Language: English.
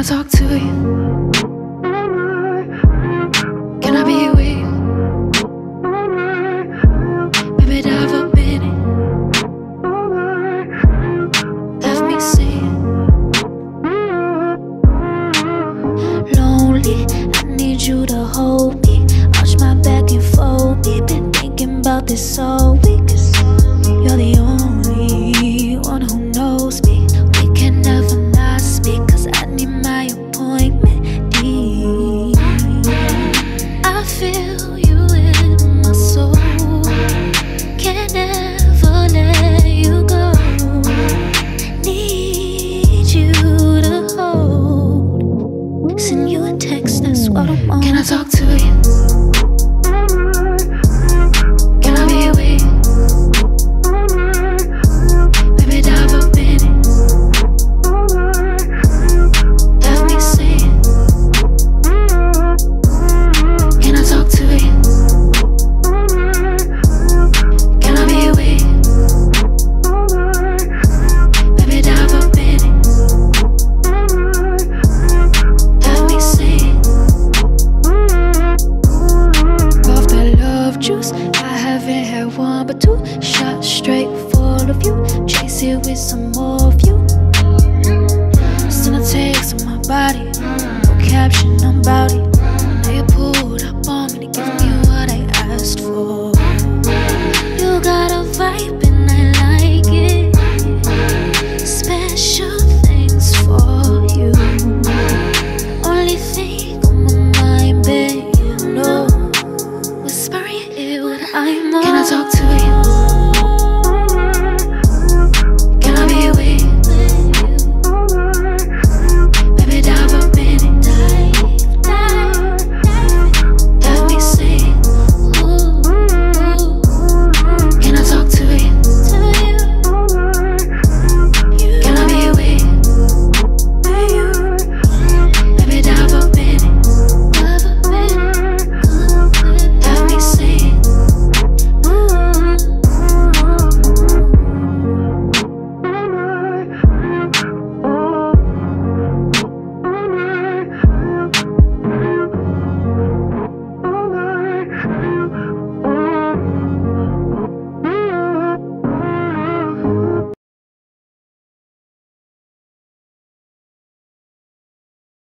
I talk to you? Can I be with you? Baby, dive a minute. Let me see. Lonely, I need you to hold me. Arch my back and fold me. Been thinking about this all week. You're the only one who knows me. We can never not speak, 'cause I need my appointment. I feel you in my soul. Can't ever let you go. Need you to hold. Send you a text, that's what I'm on. Can I talk to you? But two shots straight full of you. Chase it with some more of you. Send a text on my body, no caption, I'm about it. Now you pulled up on me to give me what I asked for. You got a vibe and I like it. Special things for you. Only thing on my mind, babe, you know. Whispering it when I'm on. Can I talk to you?